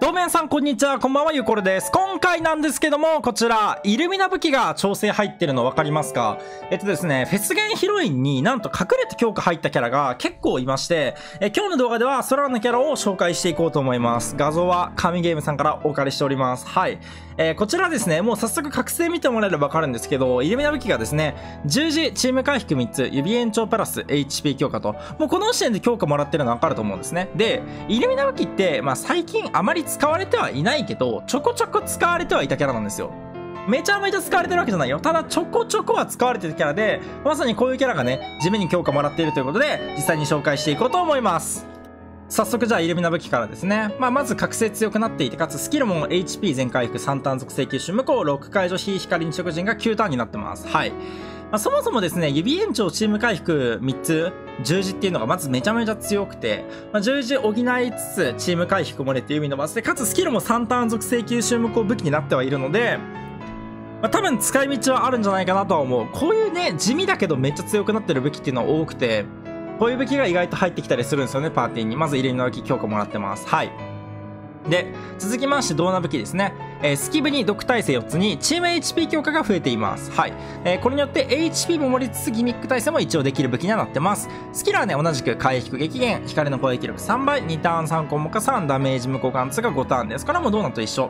同面さんこんにちは、こんばんは、ゆうこるです。今回なんですけども、こちら、イルミナ武器が調整入ってるの分かりますか？ですね、フェスゲンヒロインになんと隠れて強化入ったキャラが結構いまして、今日の動画ではそれらのキャラを紹介していこうと思います。画像は神ゲームさんからお借りしております。はい。こちらですね、もう早速覚醒見てもらえれば分かるんですけど、イルミナ武器がですね、十字、チーム回復3つ、指延長プラス、HP 強化と、もうこの時点で強化もらってるの分かると思うんですね。で、イルミナ武器って、まあ最近あまり使われてはいないけど、ちょこちょこ使われてはいたキャラなんですよ。めちゃめちゃ使われてるわけじゃないよ。ただちょこちょこは使われてるキャラで、まさにこういうキャラがね、地味に強化もらっているということで、実際に紹介していこうと思います。早速じゃあイルミナ武器からですね。まず覚醒強くなっていて、かつスキルも HP 全回復3ターン属性吸収無効6解除非光日食人が9ターンになってます。はい。そもそもですね、指延長チーム回復3つ、十字っていうのがまずめちゃめちゃ強くて、十字補いつつチーム回復もねっていう意味伸ばして、かつスキルも3ターン属性吸収無効武器になってはいるので、多分使い道はあるんじゃないかなとは思う。こういうね、地味だけどめっちゃ強くなってる武器っていうのは多くて、こういう武器が意外と入ってきたりするんですよね、パーティーに。まずイルミナ武器強化もらってます。はい。で、続きまして、ドーナ武器ですね。スキブに毒耐性4つに、チーム HP 強化が増えています。はい。これによって、HP も盛りつつギミック耐性も一応できる武器にはなってます。スキルはね、同じく回避激減、光の攻撃力3倍、2ターン3項目か3、ダメージ無効貫通が5ターンです。これはもうドーナと一緒。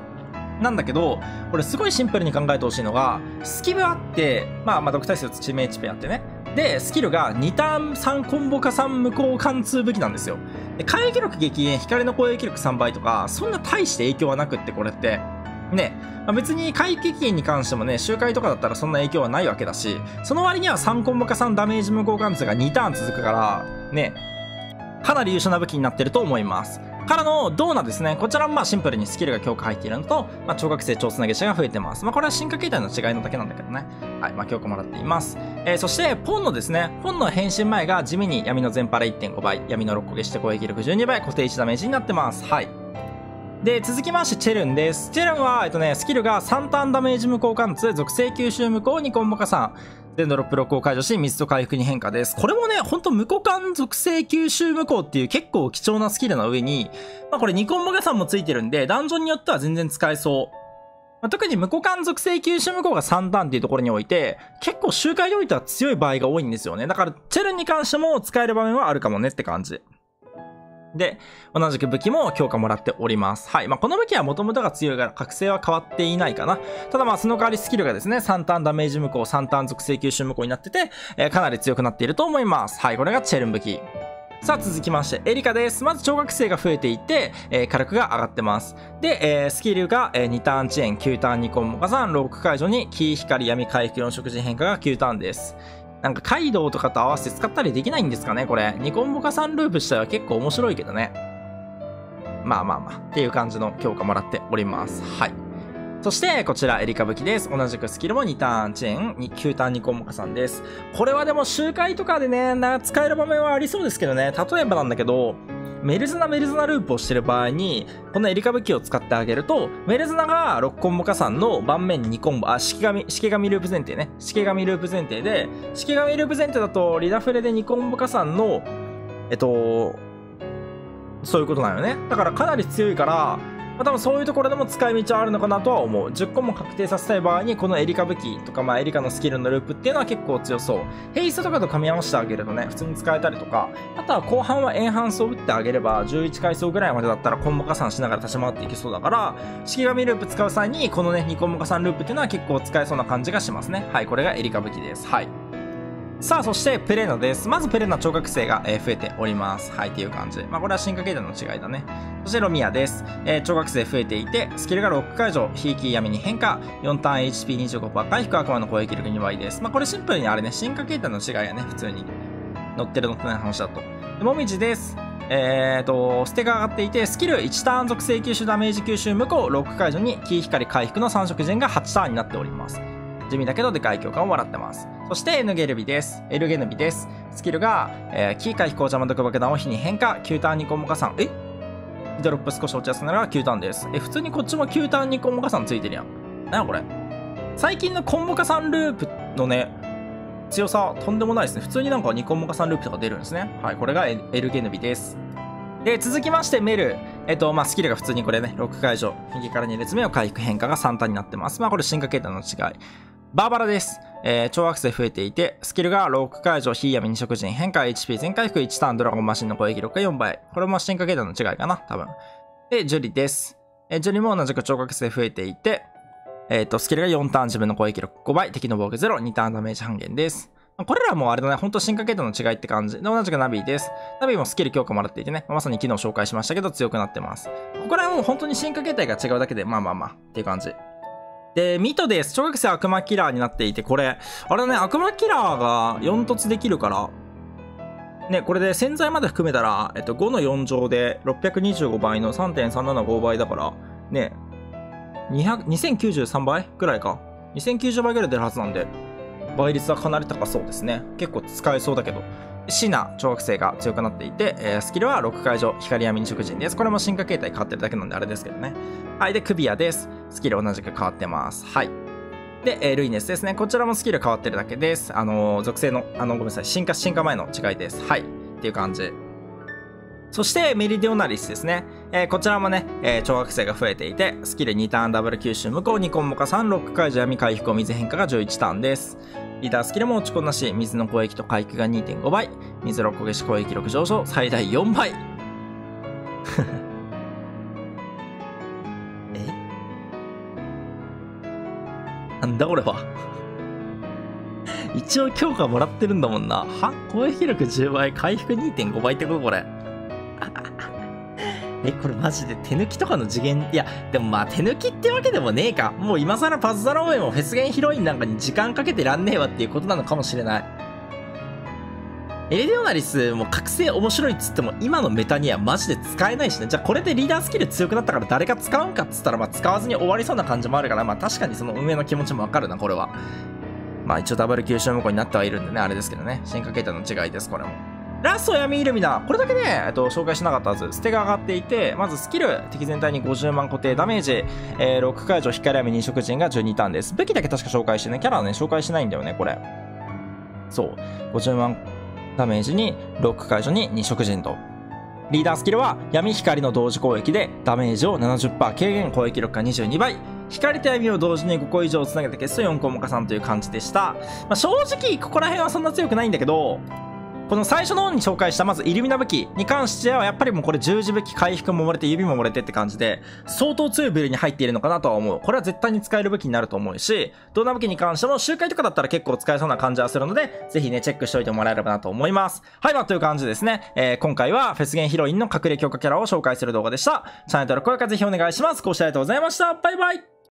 なんだけど、これすごいシンプルに考えてほしいのが、スキブあって、毒耐性4つ、チーム HP あってね。で、スキルが2ターン3コンボか3無効貫通武器なんですよ。で、回避力激減、光の攻撃力3倍とか、そんな大して影響はなくって、これって。ね。別に回避激減に関してもね、周回とかだったらそんな影響はないわけだし、その割には3コンボか3ダメージ無効貫通が2ターン続くから、ね。かなり優秀な武器になってると思います。からのドーナですね。こちらもシンプルにスキルが強化入っているのと、超覚醒超つなげ者が増えてます。これは進化形態の違いのだけなんだけどね。はい。強化もらっています。そして、ポンのですね。ポンの変身前が地味に闇の全パラ 1.5 倍、闇の6個消して攻撃力12倍、固定1ダメージになってます。はい。で、続きまして、チェルンです。チェルンは、スキルが3ターンダメージ無効貫通、属性吸収無効2コンボ加算。で、ドロップ6を解除し、水と回復に変化です。これもね、ほんと無効貫属性吸収無効っていう結構貴重なスキルの上に、これ2コンボ加算もついてるんで、ダンジョンによっては全然使えそう。特に無効貫属性吸収無効が3ターンっていうところにおいて、結構周回領域は強い場合が多いんですよね。だから、チェルンに関しても使える場面はあるかもねって感じ。で、同じく武器も強化もらっております。はい。この武器は元々が強いから覚醒は変わっていないかな。ただその代わりスキルがですね、3ターンダメージ無効、3ターン属性吸収無効になってて、かなり強くなっていると思います。はい。これがチェルン武器。さあ、続きまして、エリカです。まず、超覚醒が増えていて、火力が上がってます。で、スキルが2ターン遅延、9ターン2コンボ加算、6解除に、キー、光、闇、回復4食事変化が9ターンです。なんかカイドウとかと合わせて使ったりできないんですかねこれ。2コンボか3ループしたら結構面白いけどね。っていう感じの強化もらっております。はい。そして、こちらエリカ武器です。同じくスキルも2ターン遅延、9ターン2コンボ加算です。これはでも周回とかでね、使える場面はありそうですけどね。例えばなんだけど、メルズナループをしてる場合に、このエリカ武器を使ってあげると、メルズナが6コンボ加算の盤面2コンボ、式神ループ前提ね。式神ループ前提で、式神ループ前提だと、リダフレで2コンボ加算の、そういうことなのね。だからかなり強いから、多分そういうところでも使い道はあるのかなとは思う。10個も確定させたい場合に、このエリカ武器とか、エリカのスキルのループっていうのは結構強そう。ヘイストとかと噛み合わせてあげるとね、普通に使えたりとか、あとは後半はエンハンスを打ってあげれば、11階層ぐらいまでだったらコンボ加算しながら立ち回っていけそうだから、式神ループ使う際に、このね、2コンボ加算ループっていうのは結構使えそうな感じがしますね。はい、これがエリカ武器です。はい。さあ、そして、プレナです。まず、プレナ超覚醒が増えております。はい、っていう感じ。これは進化形態の違いだね。そして、ロミアです。超覚醒増えていて、スキルが6解除、ヒーキー闇に変化、4ターン HP25% 回復悪魔の攻撃力2倍です。これシンプルにあれね、進化形態の違いやね、普通に。乗ってる乗ってない話だと。で、もみじです。ステが上がっていて、スキル1ターン属性吸収ダメージ吸収無効、6解除に、キー光回復の3色陣が8ターンになっております。地味だけどでかい強化をもらってます。そして、エルゲヌビです。スキルが、キー回避光邪魔毒爆弾を火に変化、9ターン2コンボ加算。ドロップ少し落ちやすくなるが9ターンです。普通にこっちも9ターン2コンボ加算ついてるやん。なんやこれ。最近のコンボ加算ループのね、強さ、とんでもないですね。普通になんか2コンボ加算ループとか出るんですね。はい、これがエルゲヌビです。で、続きましてメル。スキルが普通にこれね、6解除。右から2列目を回復変化が3ターンになってます。これ進化形態の違い。バーバラです。超惑星増えていて、スキルが6解除、火闇二色人、変化 HP 全回復1ターン、ドラゴンマシンの攻撃力が4倍。これも進化形態の違いかな、多分。で、ジュリです。ジュリも同じく超惑星増えていて、スキルが4ターン、自分の攻撃力5倍、敵の防御0、2ターンダメージ半減です。これらもあれだね、ほんと進化系との違いって感じ。で、同じくナビです。ナビもスキル強化もらっていてね、まさに昨日紹介しましたけど強くなってます。ここら辺も本当に進化形態が違うだけで、っていう感じ。で、ミトです。小学生悪魔キラーになっていて、これ、あれだね、悪魔キラーが4突できるから、ね、これで潜在まで含めたら、5の4乗で625倍の 3.375 倍だから、ね、2093倍くらいか。2090倍くらい出るはずなんで。倍率はかなり高そうですね。結構使えそうだけど。シナ、小学生が強くなっていて、スキルは6解除、光闇二色人です。これも進化形態変わってるだけなんであれですけどね。はい。で、クビアです。スキル同じく変わってます。はい。で、ルイネスですね。こちらもスキル変わってるだけです。属性の、ごめんなさい。進化前の違いです。はい。っていう感じ。そして、メリディオナリスですね。こちらもね、超惑星が増えていて、スキル2ターンダブル吸収無効、2コンボ化3、6解除闇回復を水変化が11ターンです。リーダースキルも落ちこなし、水の攻撃と回復が 2.5 倍、水の攻撃攻撃力上昇、最大4倍。なんだこれは。一応強化もらってるんだもんな。は？攻撃力10倍、回復 2.5 倍ってことこれ。これマジで手抜きとかの次元。いや、でもまあ手抜きってわけでもねえか。もう今更パズドラ応援もフェスゲンヒロインなんかに時間かけてらんねえわっていうことなのかもしれない。エレディオナリスも覚醒面白いっつっても今のメタにはマジで使えないしね。じゃあこれでリーダースキル強くなったから誰が使うんかっつったらまあ使わずに終わりそうな感じもあるから、まあ確かにその運営の気持ちもわかるな、これは。まあ一応ダブル吸収無効になってはいるんでね、あれですけどね。進化形態の違いです、これも。ラスト闇イルミナー。これだけね、紹介しなかったはず。捨てが上がっていて、まずスキル、敵全体に50万固定ダメージ、6解除、光闇二色人が12ターンです。武器だけ確か紹介してね、キャラはね、紹介しないんだよね、これ。そう。50万ダメージに、6解除に二色人と。リーダースキルは、闇光の同時攻撃で、ダメージを 70% 軽減、攻撃力が22倍。光と闇を同時に5個以上つなげたケース4項目加算という感じでした。まあ、正直、ここら辺はそんな強くないんだけど、この最初の方に紹介したまずイルミナ武器に関してはやっぱりもうこれ十字武器回復も漏れて指も漏れてって感じで相当強い部類に入っているのかなとは思う。これは絶対に使える武器になると思うし、どんな武器に関しても周回とかだったら結構使えそうな感じはするので、ぜひね、チェックしておいてもらえればなと思います。はい、という感じでですね、今回はフェスゲンヒロインの隠れ強化キャラを紹介する動画でした。チャンネル登録はぜひお願いします。ご視聴ありがとうございました。バイバイ。